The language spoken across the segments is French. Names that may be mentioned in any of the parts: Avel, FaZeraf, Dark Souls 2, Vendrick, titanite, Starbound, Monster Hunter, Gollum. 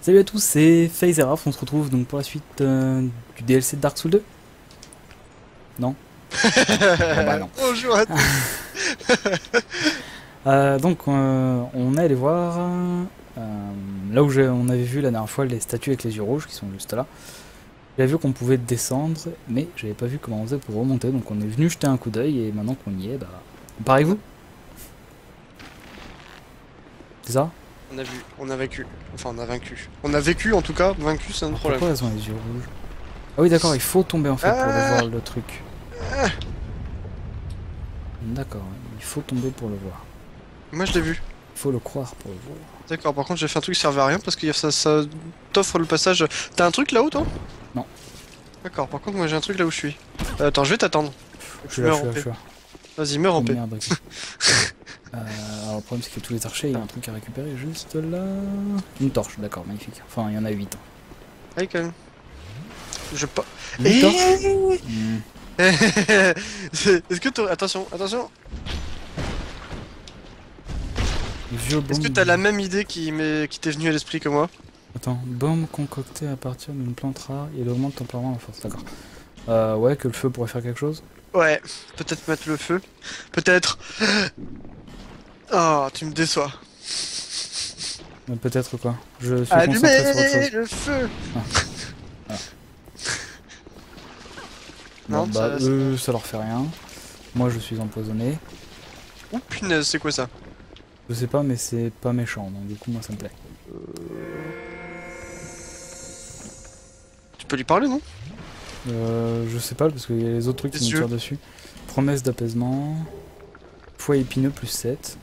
Salut à tous, c'est FaZeraf, on se retrouve donc pour la suite du DLC de Dark Souls 2. Non, non. Bonjour à tous. Donc on est allé voir là où on avait vu la dernière fois les statues avec les yeux rouges qui sont juste là. J'avais vu qu'on pouvait descendre, mais j'avais pas vu comment on faisait pour remonter, donc on est venu jeter un coup d'œil et maintenant qu'on y est, bah... Pareil-vous. C'est ça? On a vu, on a vécu, enfin on a vaincu. On a vécu en tout cas, vaincu c'est un problème. Pourquoi elles ont les yeux rouges? Ah oui d'accord, il faut tomber en fait pour voir le truc. D'accord, il faut tomber pour le voir. Moi je l'ai vu. Il faut le croire pour le voir. D'accord, par contre j'ai fait un truc qui servait à rien parce que ça t'offre le passage... T'as un truc là-haut toi? Non. D'accord, par contre moi j'ai un truc là où je suis. Attends, je vais t'attendre. Je meurs en paix. Vas-y, meurs en paix. Alors le problème c'est que tous les archers, il y a un truc à récupérer juste là... Une torche, d'accord, magnifique. Enfin, il y en a 8. Ah quand même. Je pas... Une torche. Est-ce que t'as... Attention, attention. Est-ce que t'as la même idée qui t'est venue à l'esprit que moi? Attends, bombe concoctée à partir d'une plante rare, il augmente temporairement la force, d'accord. Ouais, que le feu pourrait faire quelque chose? Ouais, peut-être mettre le feu. Peut-être... Oh, tu me déçois. Peut-être quoi. Je suis concentré sur autre chose. Le feu. Ah. Ah. Non, bon, bah, ça leur fait rien. Moi, je suis empoisonné. Ouh, punaise, c'est quoi ça? Je sais pas, mais c'est pas méchant, donc du coup, moi, ça me plaît. Tu peux lui parler, non? Je sais pas, parce qu'il y a les autres trucs qui me tirent dessus. Promesse d'apaisement... Foie épineux plus 7.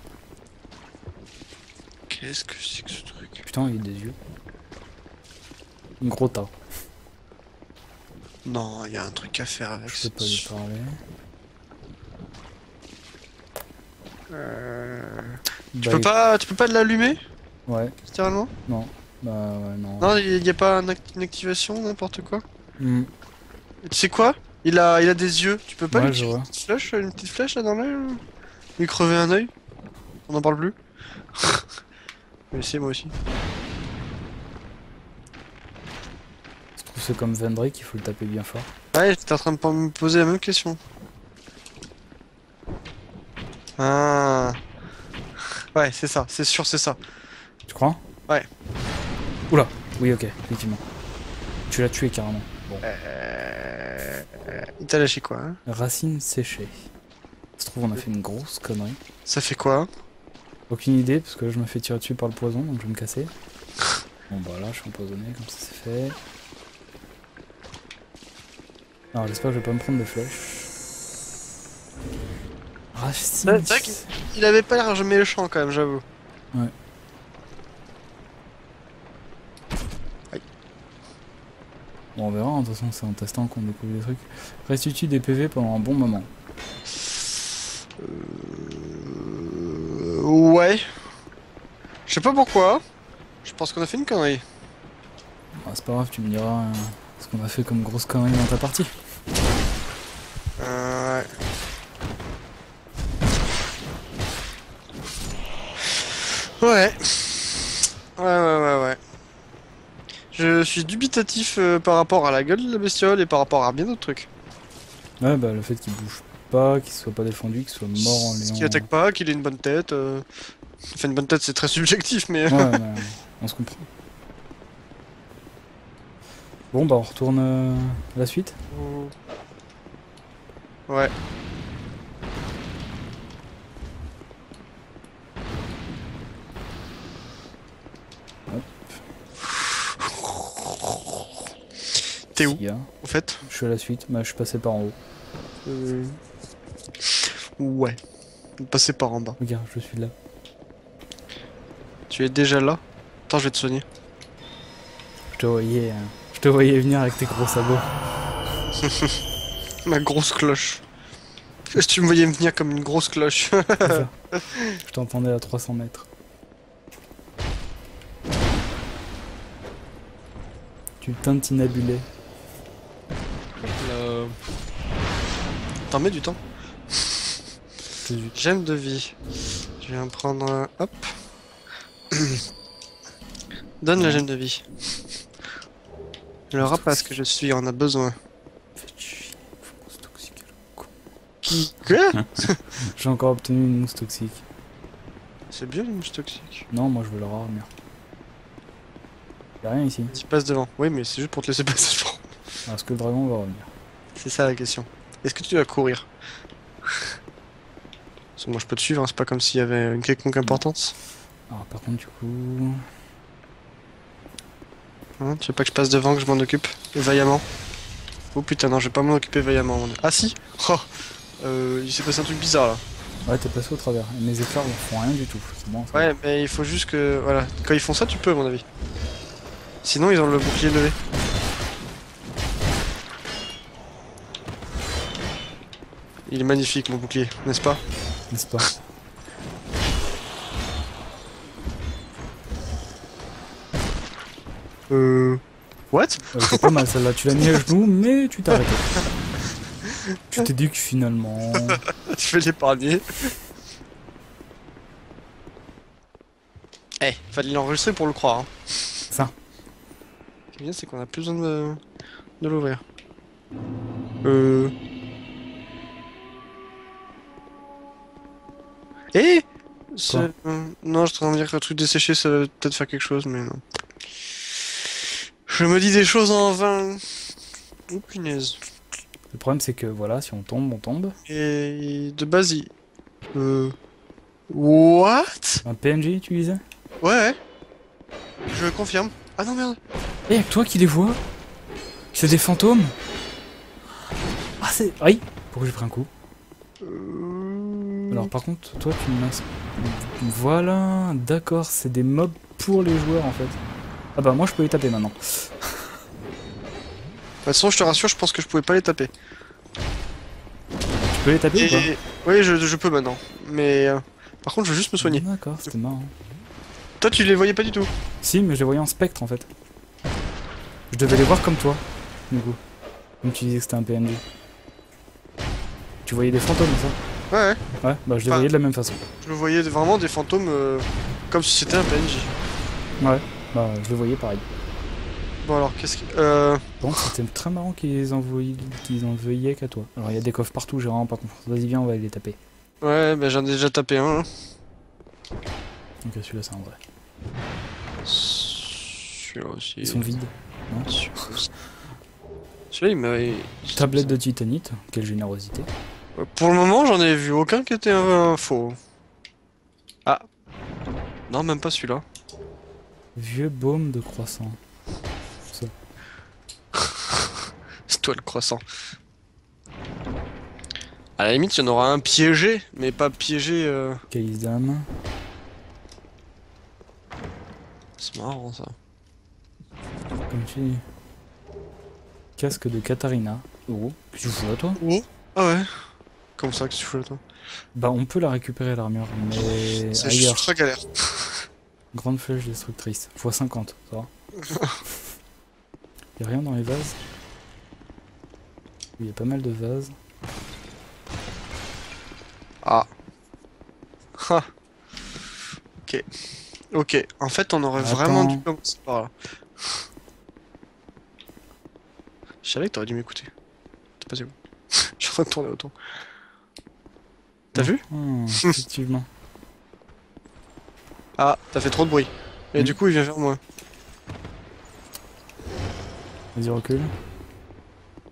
Qu'est-ce que c'est que ce truc? Putain, il y a des yeux. Une grosse tas. Non, il y a un truc à faire avec ça. Je peux pas lui parler. Tu peux pas l'allumer? Ouais. Littéralement? Non. Bah ouais, non. Non, il n'y a pas une activation, n'importe quoi. Tu sais quoi? Il a des yeux, tu peux pas lui tirer une petite flèche là dans l'œil? Lui crever un oeil? On n'en parle plus. Mais c'est moi aussi. Je trouve c'est comme Vendrick, il faut le taper bien fort. Ouais, j'étais en train de me poser la même question. Ah. Ouais, c'est ça, c'est sûr, c'est ça. Tu crois? Ouais. Oula. Oui, ok, effectivement. Tu l'as tué carrément. Bon. Il t'a lâché quoi hein? Racine séchée. Ça se trouve on a fait une grosse connerie. Ça fait quoi? Aucune idée parce que je me fais tirer dessus par le poison donc je vais me casser. Bon bah là je suis empoisonné comme ça c'est fait. Alors j'espère que je vais pas me prendre de flèches. Racine. C'est vrai qu'il avait pas l'air méchant quand même j'avoue. Ouais. Bon on verra, de toute façon c'est en testant qu'on découvre des trucs. Restitue des PV pendant un bon moment. Ouais. Je sais pas pourquoi. Je pense qu'on a fait une connerie. Bah, c'est pas grave, tu me diras ce qu'on a fait comme grosse connerie dans ta partie. Ouais. Ouais. Ouais. Je suis dubitatif par rapport à la gueule de la bestiole et par rapport à bien d'autres trucs. Ouais bah le fait qu'il bouge pas, qu'il soit pas défendu, qu'il soit mort en lion... Qu'il attaque pas, qu'il ait une bonne tête... Enfin une bonne tête c'est très subjectif mais... Ouais, ouais on se comprend. Bon bah on retourne à la suite. Ouais. T'es où, en fait? Je suis à la suite, mais je suis passé par en haut. Ouais. Passé par en bas. Regarde, je suis là. Tu es déjà là? Attends, je vais te soigner. Je te voyais venir avec tes gros sabots. Ma grosse cloche. Tu me voyais venir comme une grosse cloche. Je t'entendais à 300 mètres. Tu tintinabulais. T'en mets du temps. Gemme de vie. Je viens prendre un... Hop. Donne le gemme de vie. Le rapace que je suis en a besoin. Quoi? J'ai encore obtenu une mousse toxique. C'est bien une mousse toxique. Non, moi je veux le rare, merde. Y'a rien ici. Tu passes devant. Oui, mais c'est juste pour te laisser passer devant. Est-ce que le dragon va revenir? C'est ça la question. Est-ce que tu vas courir? Parce que moi je peux te suivre, hein. C'est pas comme s'il y avait une quelconque importance. Alors par contre, du coup... Hein, tu veux pas que je passe devant, que je m'en occupe vaillamment? Oh putain, non, je vais pas m'en occuper vaillamment. Ah si, oh, il s'est passé un truc bizarre là. Ouais, t'es passé au travers. Mes éclairs font rien du tout. Bon, ouais, va. Mais il faut juste que... Voilà, quand ils font ça, tu peux à mon avis. Sinon, ils ont le bouclier levé. Il est magnifique mon bouclier, n'est-ce pas? N'est-ce pas? What? C'est pas mal celle-là, tu l'as mis à genoux, mais tu t'es arrêté. Tu t'es dit que finalement... Je vais l'épargner. Eh, fallait l'enregistrer pour le croire. Hein. Ça. Ce qui est bien, c'est qu'on a plus besoin de l'ouvrir. Eh ce... Non, je suis en train de dire que le truc desséché, ça va peut-être faire quelque chose, mais non. Je me dis des choses en vain. Oh punaise. Le problème c'est que voilà, si on tombe, on tombe. Et de base il... What? Un PNJ tu disais? Ouais. Je confirme. Ah non merde. Eh, toi qui les vois? C'est des fantômes? Ah c'est... Aïe. Pourquoi j'ai pris un coup? Alors par contre, toi tu me... Voilà, d'accord, c'est des mobs pour les joueurs en fait. Ah bah moi je peux les taper maintenant. De toute façon je te rassure, je pense que je pouvais pas les taper. Tu peux les taper ou pas? Oui je peux maintenant. Mais par contre je veux juste me soigner. D'accord, c'était marrant. Toi tu les voyais pas du tout? Si mais je les voyais en spectre en fait. Je devais les voir comme toi, du coup. Comme tu disais que c'était un PNJ. Tu voyais des fantômes ça? Ouais. Ouais bah je les voyais de la même façon. Je le voyais vraiment des fantômes comme si c'était un PNJ. Ouais. Bah, je le voyais pareil. Bon alors, qu'est-ce que... Bon, c'était très marrant qu'ils en veuillaient qu'à toi. Alors, il y a des coffres partout, j'ai vraiment pas confiance. Vas-y, viens, on va aller les taper. Ouais, bah j'en ai déjà tapé un. Hein. Ok, celui-là, c'est un vrai. Celui-là aussi... Ils sont vides. Celui-là, il m'avait... Tablette de titanite, quelle générosité. Pour le moment, j'en ai vu aucun qui était un faux. Ah. Non, même pas celui-là. Vieux baume de croissant. C'est toi le croissant. À la limite, il y en aura un piégé, mais pas piégé. Calice d'âme. C'est marrant ça. Comme tu dis. Casque de Katarina. Oh, tu fous là toi? Oh, ah ouais. Comme ça que tu fous là toi? Bah, on peut la récupérer l'armure, mais. C'est juste très galère. Grande flèche destructrice, x50, ça va. Y'a rien dans les vases? Il y a pas mal de vases. Ah. Ha. Ok. Ok, en fait on aurait vraiment dû commencer par là. Je savais que t'aurais dû m'écouter. T'es passé où? Je suis en train de tourner autour. T'as vu? Effectivement. Ah, t'as fait trop de bruit. Et du coup, il vient vers moi. Vas-y, recule.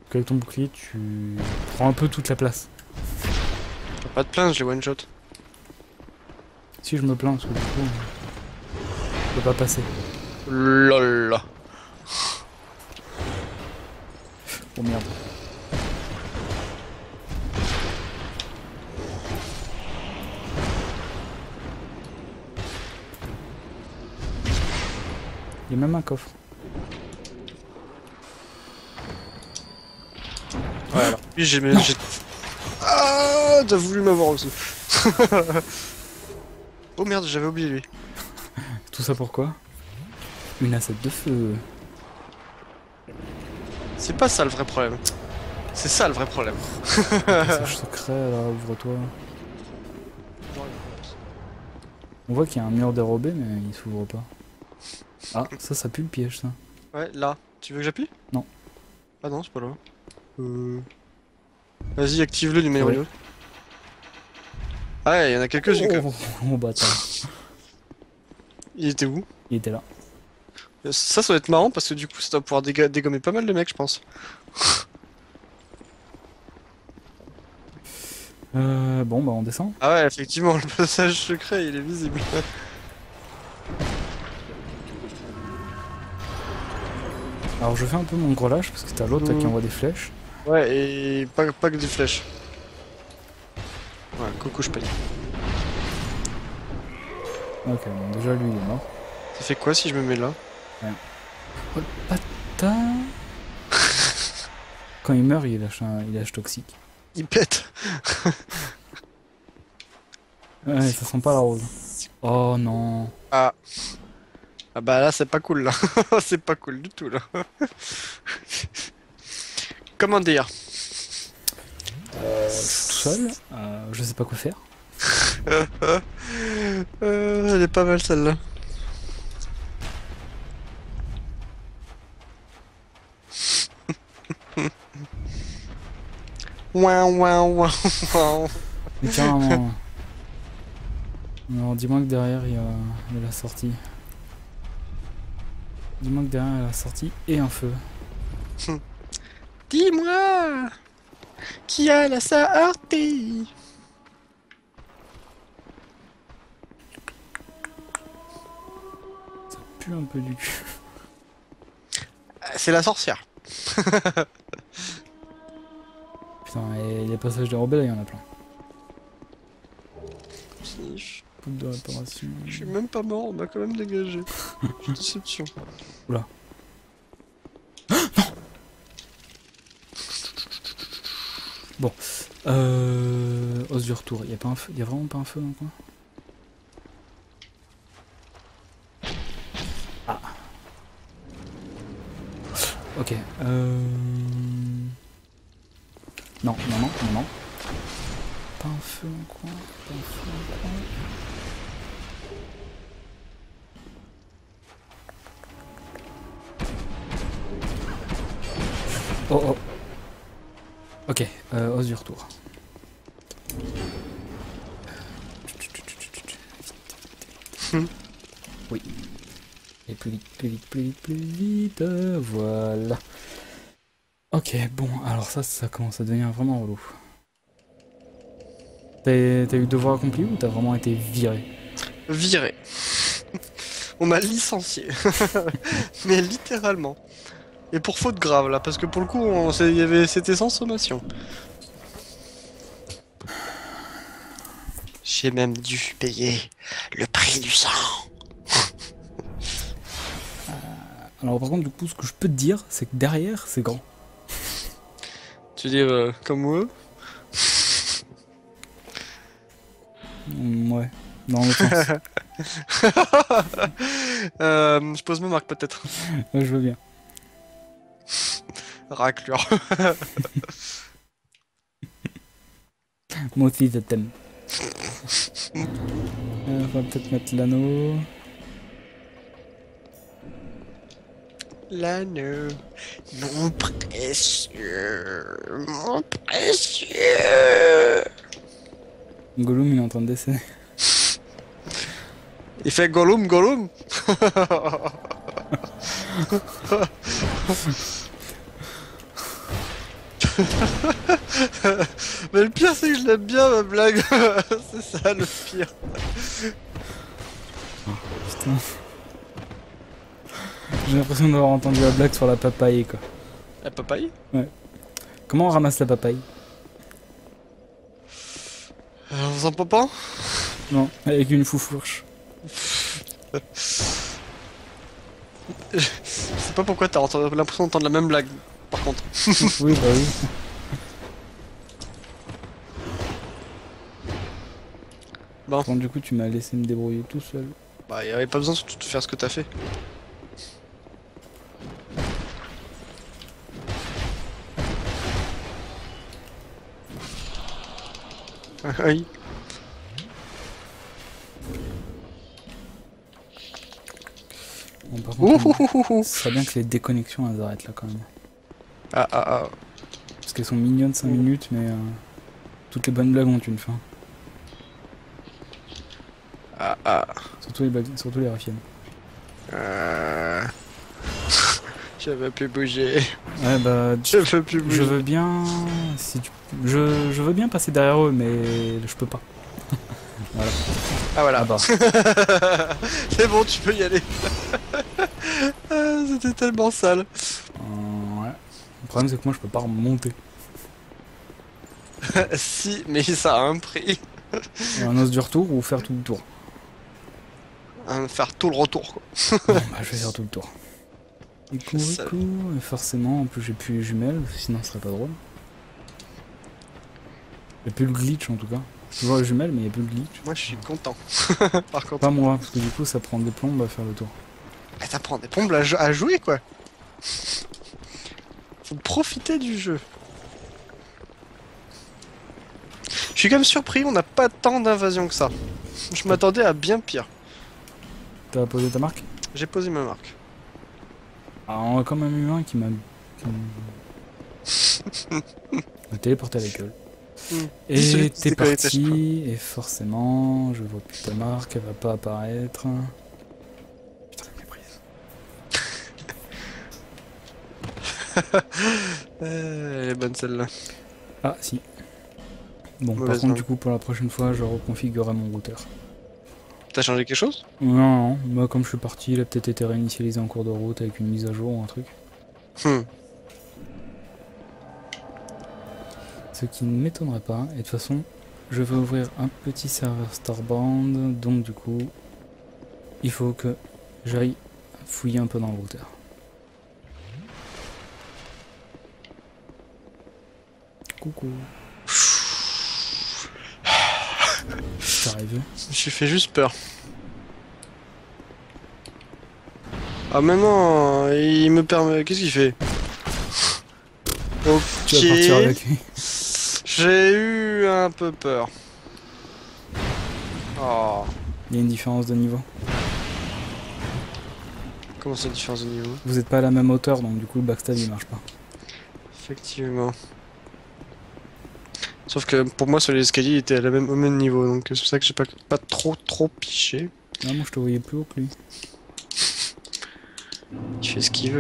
Avec ton bouclier, tu prends un peu toute la place. T'as pas de plainte, je les one-shot. Si, je me plains, parce que du coup, je peux pas passer. LOL. Oh merde. Il y a même un coffre. Ouais, alors. Oui, j'ai. Ah, t'as voulu m'avoir aussi. Oh merde, j'avais oublié lui. Tout ça pourquoi? Une asset de feu. C'est pas ça le vrai problème. C'est ça le vrai problème. Message secret là, ouvre-toi. On voit qu'il y a un mur dérobé, mais il s'ouvre pas. Ah, ça pue le piège, ça. Ouais, là. Tu veux que j'appuie? Non. Ah non, c'est pas là. Vas-y, active-le du meilleur lieu. Ah ouais, il y en a quelques-unes quand même. Oh, bâtard. Il était où? Il était là. Ça va être marrant parce que du coup, ça va pouvoir dégommer pas mal de mecs, je pense. Bon, bah on descend. Ah ouais, effectivement, le passage secret, il est visible. Alors je fais un peu mon grelage parce que t'as l'autre qui envoie des flèches. Ouais, et pas que des flèches. Ouais, coucou, je paye. Ok, bon, déjà lui il est mort. Ça fait quoi si je me mets là? Ouais. Oh le patin. Quand il meurt, il lâche toxique. Il pète. Ouais, ça sent pas la rose. Oh non. Ah. Ah bah là c'est pas cool là, c'est pas cool du tout là. Comment dire? Je suis tout seul, je sais pas quoi faire. Elle est pas mal celle-là. Ouin ouin ouin ouin. Mais tiens, non, dis-moi que derrière il y a la sortie. Dis-moi que derrière la sortie et un feu. Dis-moi qui a la sortie. Ça pue un peu du cul. C'est la sorcière. Putain, et les passages de rebelles, il y en a plein. De réparation. Je suis même pas mort, on m'a quand même dégagé. J'ai une déception. Oula. Ah, non. Bon. Os du retour. Y'a pas un feu. Y'a vraiment pas un feu dans le coin? Ah. Ok. Non, non, non, non, non. Pas un feu dans le coin. Pas un feu dans le coin. Oh oh. Ok, os du retour. Oui. Et plus vite, plus vite, plus vite, plus vite. Voilà. Ok, bon, alors ça commence à devenir vraiment relou. T'as eu devoir accompli ou t'as vraiment été viré? Viré. On m'a licencié. Mais littéralement. Et pour faute grave là, parce que pour le coup, c'était sans sommation. J'ai même dû payer le prix du sang. Alors par contre, du coup, ce que je peux te dire, c'est que derrière, c'est grand. Tu dis comme eux? Ouais, dans le sens. Je pose mes marques peut-être. Je veux bien. Raclure. Moi aussi je t'aime. On va peut-être mettre l'anneau. L'anneau. Mon précieux. Mon précieux. Gollum il est en train de décéder. Il fait Gollum Gollum. Mais le pire c'est que je l'aime bien ma blague. C'est ça le pire. Oh, putain. J'ai l'impression d'avoir entendu la blague sur la papaye quoi. La papaye? Ouais. Comment on ramasse la papaye? En faisant pompant? Non, avec une foufourche. Je sais pas pourquoi t'as l'impression d'entendre la même blague, par contre. Oui, bah oui. Bon. Attends, du coup, tu m'as laissé me débrouiller tout seul. Bah, y'avait pas besoin surtout de faire ce que t'as fait. Aïe. On va Par contre, ce serait bien que les déconnexions elles arrêtent là quand même. Ah ah ah. Parce qu'elles sont mignonnes 5 minutes, mais toutes les bonnes blagues ont une fin. Ah ah. Surtout les blagues, surtout les raffinés. Je veux plus bouger. Ouais bah... Je veux plus bouger. Je veux bien... Si tu... je veux bien passer derrière eux, mais je peux pas. Voilà. Ah voilà. Ah bah. C'est bon, tu peux y aller. C'était tellement sale. Ouais. Le problème c'est que moi je peux pas remonter. Si, mais ça a un prix. Un os du retour ou faire tout le tour? Faire tout le retour quoi. Ouais, bah, je vais faire tout le tour. Et forcément, en plus j'ai plus les jumelles, sinon ce serait pas drôle. Y'a plus le glitch en tout cas. Toujours les jumelles, mais y'a plus le glitch. Moi je suis content. Par contre. Pas moi, parce que du coup ça prend des plombes à faire le tour. Ah, ça prend des plombes à jouer quoi. Faut profiter du jeu. Je suis quand même surpris, on n'a pas tant d'invasions que ça. Je m'attendais à bien pire. T'as posé ta marque? J'ai posé ma marque. Alors, on a quand même eu un qui m'a téléporté à la gueule. Et t'es parti, et forcément, je vois plus ta marque, elle va pas apparaître. Putain, elle m'a prise. Elle est bonne celle-là. Ah, si. Bon, par contre, du coup, pour la prochaine fois, je reconfigurerai mon routeur. T'as changé quelque chose? Non, moi comme je suis parti, il a peut-être été réinitialisé en cours de route avec une mise à jour ou un truc. Ce qui ne m'étonnerait pas, et de toute façon, je vais ouvrir un petit serveur Starbound, donc du coup, il faut que j'aille fouiller un peu dans le routeur. Coucou. Arrivé. Je fais juste peur. Ah mais non, il me permet... Qu'est-ce qu'il fait? Ok. Tu vas partir avec lui. J'ai eu un peu peur. Oh. Il y a une différence de niveau. Comment c'est une différence de niveau? Vous n'êtes pas à la même hauteur, donc du coup le backstab il marche pas. Effectivement. Sauf que pour moi sur les escaliers il était au même niveau, donc c'est pour ça que j'ai pas trop piché. Non, moi je te voyais plus haut que lui. Il fait ce qu'il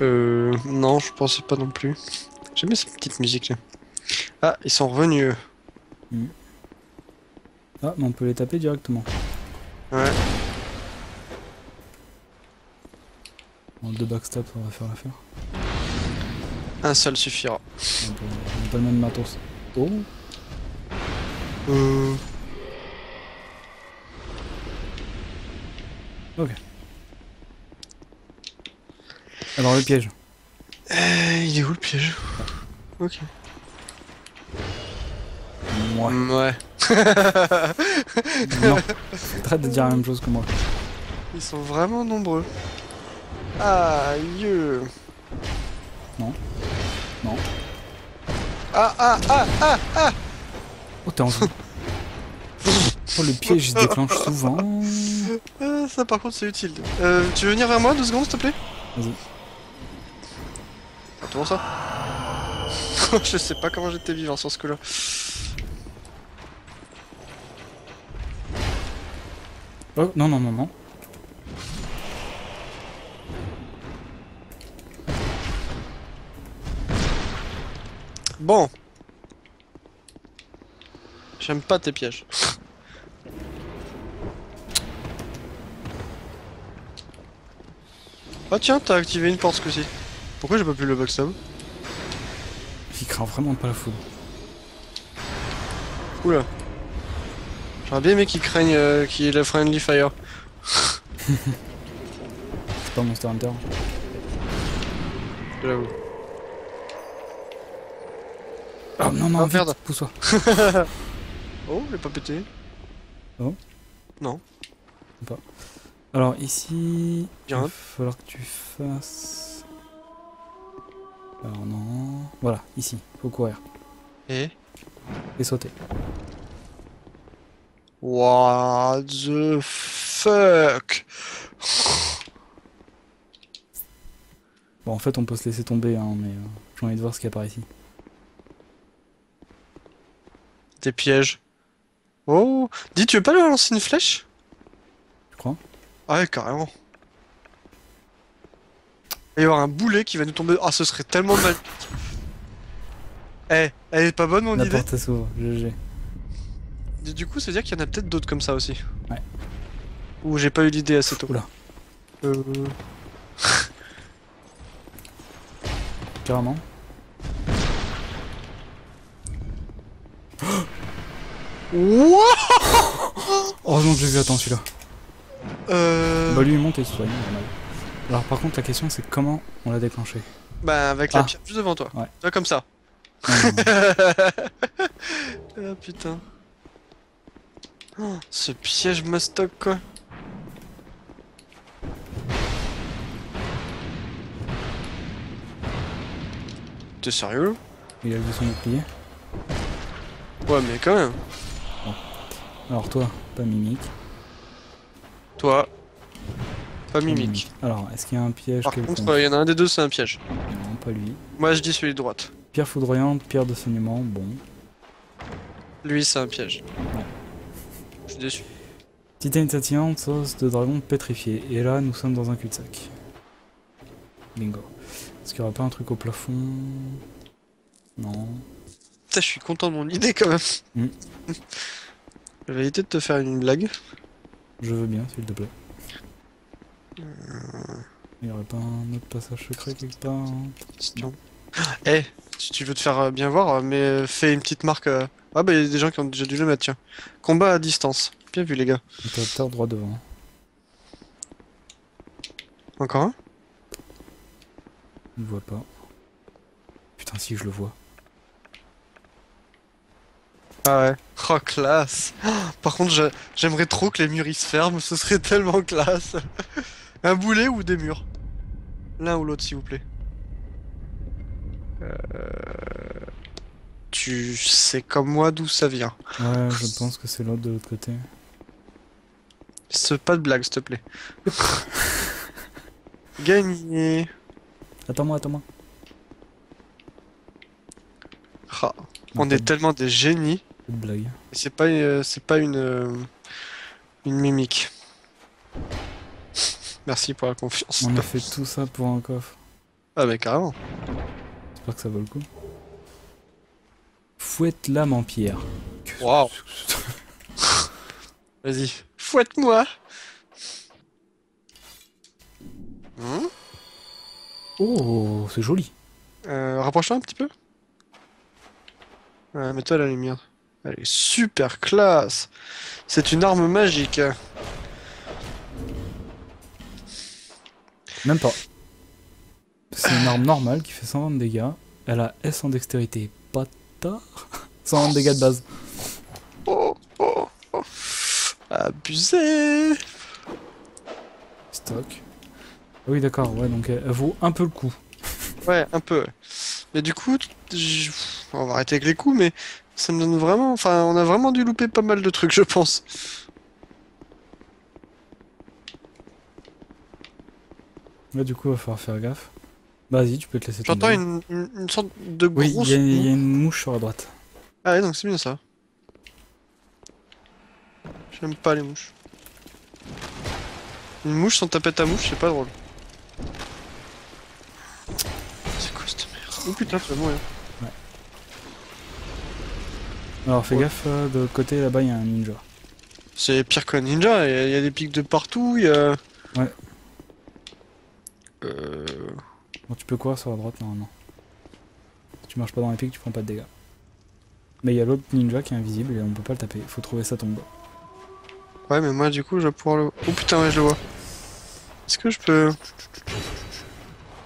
veut. Non, je pensais pas non plus. J'aimais cette petite musique là. Ah, ils sont revenus eux. Ah, mais on peut les taper directement. Ouais. Bon, deux backstab ça va faire l'affaire. Un seul suffira. On a pas le même matos. Oh. Ok. Alors le piège. Il est où le piège? Ouais. Ok. Moi. Ouais. Non. Traite de dire la même chose que moi. Ils sont vraiment nombreux. Aïe. Non. Non. Ah ah ah ah ah. Oh t'es en jeu. Oh le piège il se déclenche souvent. Ça par contre c'est utile. Tu veux venir vers moi 2 secondes s'il te plaît? Vas-y. C'est bon ça. Je sais pas comment j'étais vivant sur ce coup là. Oh non non non non. Bon. J'aime pas tes pièges. Ah tiens, t'as activé une porte ce coup-ci. Pourquoi j'ai pas pu le backstab? Il craint vraiment pas la foudre. Oula. J'aurais bien aimé qu'il craigne qu'il ait la friendly fire. C'est pas Monster Hunter. De là où? Oh non, non, merde, pousse-toi. Oh, il est pas pété. Oh. Non. Pas. Alors ici, il va falloir que tu fasses... Alors non... Voilà, ici, faut courir. Et sauter. What the f... fuck. Bon, en fait, on peut se laisser tomber, hein, mais j'ai envie de voir ce qu'il y a par ici. Des pièges. Oh, dis, tu veux pas leur lancer une flèche? Je crois. Ah ouais, carrément. Il va y avoir un boulet qui va nous tomber. Ah, ce serait tellement mal. Eh, elle est pas bonne, mon idée. La porte s'ouvre, GG. Et du coup, ça veut dire qu'il y en a peut-être d'autres comme ça aussi. Ouais. Ou j'ai pas eu l'idée assez tôt. Oula. Carrément. Wouah. Heureusement que j'ai vu, attends, celui-là. Bah, lui, il monte et il se soigne, normal. Alors, par contre, la question, c'est comment on l'a déclenché? Bah, avec la pierre juste devant toi. Ouais. Toi, comme ça. Ah putain. Oh, ce piège me stocke quoi. T'es sérieux? Il a levé son bouclier. Ouais mais quand même. Bon. Alors toi, pas mimique. Toi, pas mimique. Alors est-ce qu'il y a un piège? Par contre, il y en a un des deux, c'est un piège. Non, pas lui. Moi je dis celui de droite. Pierre foudroyante, pierre de saignement, bon. Lui, c'est un piège. Ouais. Je suis déçu. Titane tatillante, sauce de dragon pétrifié. Et là, nous sommes dans un cul-de-sac. Bingo. Est-ce qu'il n'y aura pas un truc au plafond? Non. Putain, je suis content de mon idée quand même. J'avais évité de te faire une blague. Je veux bien, s'il te plaît. Il n'y aurait pas un autre passage secret quelque part? Non. Eh, hey, si tu veux te faire bien voir, mais fais une petite marque. Ah bah il y a des gens qui ont déjà dû le mettre, tiens. Combat à distance. Bien vu les gars. Interrupteur droit devant. Encore un? Je le vois pas. Putain si, je le vois. Ah ouais. Oh classe. Par contre j'aimerais trop que les murs ils se ferment, ce serait tellement classe. Un boulet ou des murs? L'un ou l'autre s'il vous plaît. Tu sais comme moi d'où ça vient. Ouais, je pense que c'est l'autre de l'autre côté. Pas de blague, s'il te plaît. Gagné. Attends-moi, attends-moi. Oh, on est tellement des génies. Une blague. C'est pas une, une mimique. Merci pour la confiance. On a fait tout ça pour un coffre. Ah mais carrément. J'espère que ça vaut le coup. Fouette lame en pierre. Waouh. Vas-y, fouette-moi. Hein? Oh, c'est joli. Rapproche-toi un petit peu. Ouais, mets-toi la lumière. Elle est super classe. C'est une arme magique. Même pas. C'est une arme normale qui fait 120 de dégâts. Elle a S en dextérité. Pas tard. 120 de dégâts de base. Oh, oh, oh. Abusé. Stock. Oui, d'accord. Ouais, donc elle vaut un peu le coup. Ouais, un peu. Mais du coup, on va arrêter avec les coups, mais ça me donne vraiment. Enfin, on a vraiment dû louper pas mal de trucs, je pense. Là, du coup, il va falloir faire gaffe. Vas-y, tu peux te laisser tomber. J'entends une sorte de grosse... Oui, il y a une mouche sur la droite. Ah ouais, donc c'est bien ça. J'aime pas les mouches. Une mouche sans taper ta mouche, c'est pas drôle. C'est quoi cette merde? Oh putain, c'est bon, hein. Ouais. Alors fais gaffe, de l'autre côté, là-bas, il y a un ninja. C'est pire qu'un ninja, il y a des pics de partout, il y a... Ouais. Bon, tu peux courir sur la droite normalement. Si tu marches pas dans les pics, tu prends pas de dégâts. Mais il y a l'autre ninja qui est invisible et on peut pas le taper. Faut trouver sa tombe. Ouais, mais moi du coup je vais pouvoir le. Oh putain, ouais, je le vois. Est-ce que je peux.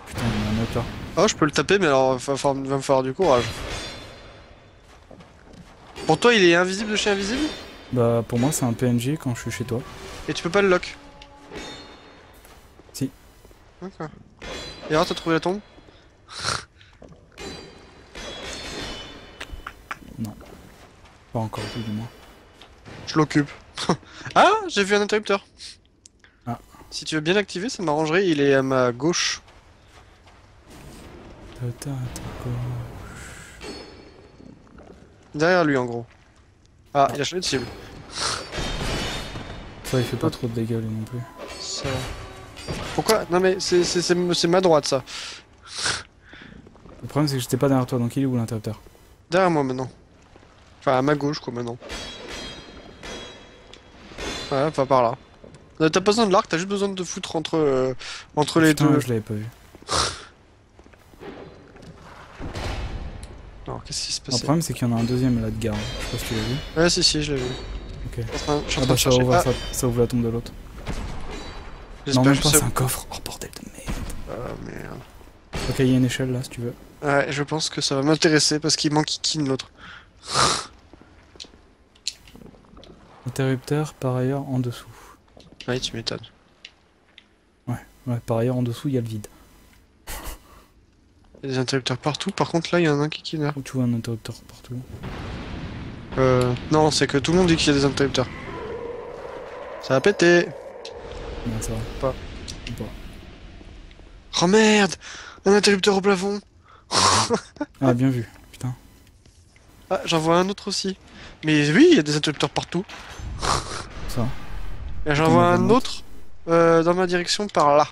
Putain, il y en a un autre là. Oh, je peux le taper, mais alors va me falloir du courage. Pour toi, il est invisible de chez invisible? Bah, pour moi, c'est un PNJ quand je suis chez toi. Et tu peux pas le lock? Si. D'accord. Et alors, t'as trouvé la tombe? Non. Pas encore, plus du moins. Je l'occupe. Ah, j'ai vu un interrupteur. Si tu veux bien l'activer, ça m'arrangerait. Il est à ma gauche. Attends, gauche. Derrière lui en gros. Ah, il a changé de cible. Ça, il fait pas trop de dégâts lui non plus. Ça... Pourquoi? Non mais c'est ma droite ça. Le problème c'est que j'étais pas derrière toi, donc il est où l'interrupteur? Derrière moi maintenant. Enfin à ma gauche quoi maintenant. Ouais, enfin par là. T'as pas besoin de l'arc, t'as juste besoin de te foutre entre, entre les deux. Je l'avais pas vu. Alors qu'est-ce qui se passe? Le problème c'est qu'il y en a un deuxième là de garde. Je sais pas si tu l'as vu. Ouais si si je l'ai vu. Ok. Ah bah ça ouvre, ça, ça ouvre la tombe de l'autre. Non même pas c'est un coffre. Oh bordel de merde. Oh merde. Ok, il y a une échelle là si tu veux. Ouais, je pense que ça va m'intéresser parce qu'il m'enquiquine l'autre. Interrupteur par ailleurs en dessous. Ouais, tu m'étonnes. Ouais, ouais, par ailleurs en dessous il y a le vide. Il y a des interrupteurs partout, par contre là il y en a un qui est là. Où tu vois un interrupteur partout? Non, c'est que tout le monde dit qu'il y a des interrupteurs. Ça va péter. Non, ça va. Pas. Pas. Oh merde! Un interrupteur au plafond! Ah, bien vu, putain. Ah, j'en vois un autre aussi. Mais oui, il y a des interrupteurs partout. Ça. Et j'en vois un autre dans ma direction par là.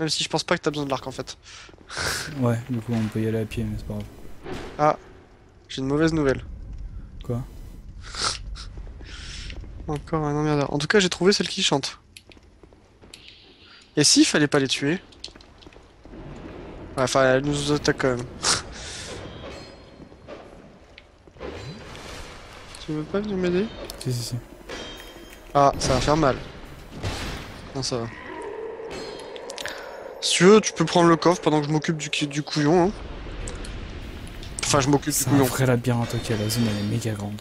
Même si je pense pas que t'as besoin de l'arc en fait. Ouais, du coup on peut y aller à pied, mais c'est pas grave. Ah, j'ai une mauvaise nouvelle. Quoi? Encore un emmerdeur. En tout cas, j'ai trouvé celle qui chante. Et si, fallait pas les tuer. Enfin, ouais, elle nous attaque quand même. Tu veux pas venir m'aider? Si, si, si. Ah, ça va faire mal. Non, ça va. Si tu veux, tu peux prendre le coffre pendant que je m'occupe du couillon. Hein. Enfin, je m'occupe du couillon. C'est un vrai labyrinthe, ok, la zone elle est méga grande.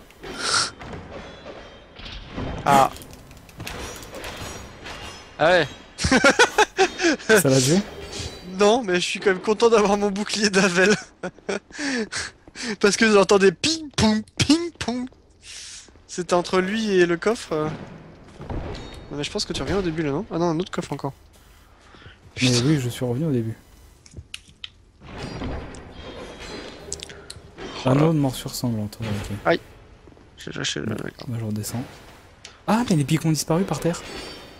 Ah. Ah ouais. Ça l'a tué? Non, mais je suis quand même content d'avoir mon bouclier d'Avel. Parce que j'entendais ping pong ping pong. C'était entre lui et le coffre. Non, mais je pense que tu reviens au début là, non? Ah non, un autre coffre encore. Mais putain. Oui, je suis revenu au début. Oh anneau de morsure sanglante. Ouais, okay. Aïe. J'ai lâché le... Bah, je redescends. Ah, mais les pics ont disparu par terre.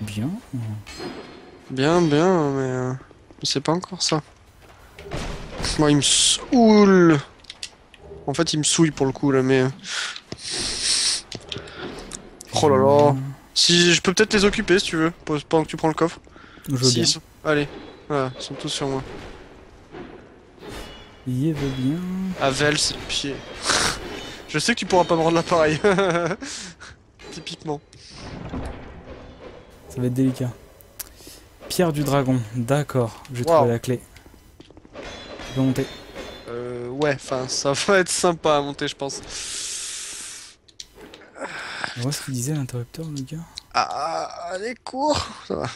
Bien. Bien, bien, mais... Je sais pas encore ça. Moi, il me saoule. En fait, il me souille pour le coup, là, mais... Oh là là. Si, je peux peut-être les occuper, si tu veux, pendant que tu prends le coffre. Je veux bien. Sont... Allez, voilà, ils sont tous sur moi. Il veut bien... Avel, c'est le pied. Je sais que tu pourras pas me rendre l'appareil. Typiquement. Ça va être délicat. Pierre du dragon, d'accord, j'ai trouvé la clé. Je peux monter. Ouais, enfin ça va être sympa à monter je pense. On voit ce qu'il disait l'interrupteur le gars. Ah, elle est courte, ça va.